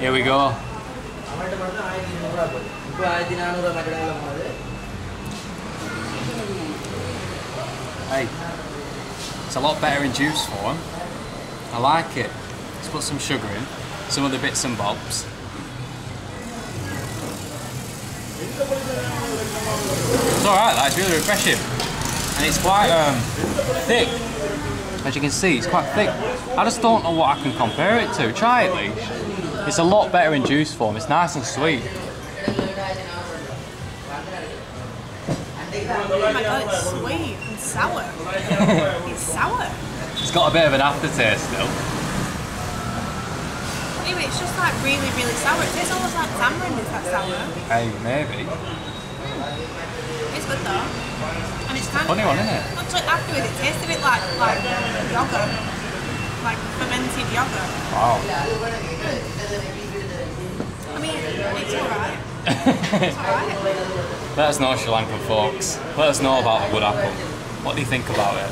Here we go. Hey, it's a lot better in juice form. I like it. Let's put some sugar in, some of the bits and bobs. It's alright, it's really refreshing. And it's quite thick. As you can see, it's quite thick. I just don't know what I can compare it to. Try it, Leash. It's a lot better in juice form. It's nice and sweet. Oh my god, it's sweet and sour. It's sour. It's got a bit of an aftertaste still. Anyway, it's just like really sour. It tastes almost like tamarind. Is that sour? Hey, maybe. Mm. It's good though. And it's kind of funny one, isn't it? Actually, afterwards it tastes a bit like yogurt, like fermented yogurt. Wow. I mean, it's alright. It's alright. Let us know, Sri Lankan folks. Let us know about the wood apple. What do you think about it?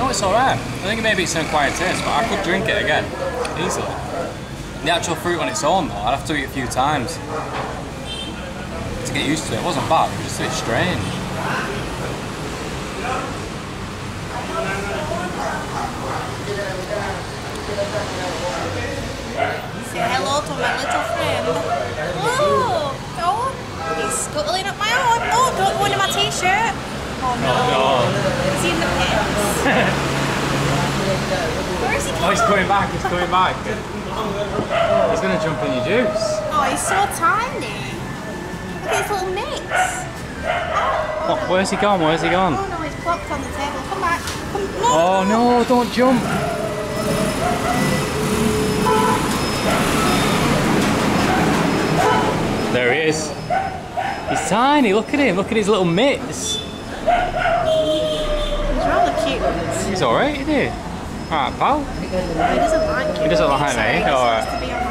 No, it's alright. I think maybe it's an acquired taste, but I could drink it again, easily. The actual fruit on its own though, I'd have to eat a few times to get used to it. It wasn't bad, it was just a bit strange. Say hello to my little friend. Oh, don't! He's scuttling up my own. Oh, don't go into my t-shirt. Oh no. Is he in the pits? Where is he going? Oh, he's coming back, he's coming back. He's going to jump in your juice. Oh, he's so tiny. Look at his little mitts. Oh, where's he gone? Where's he gone? Oh no, he's blocked on the table. Come back. Come, no, oh no, don't jump. There he is. He's tiny, look at him. Look at his little mitts. He's rather cute. He's alright, isn't he? Alright, pal. He doesn't like me. He doesn't like me. Alright.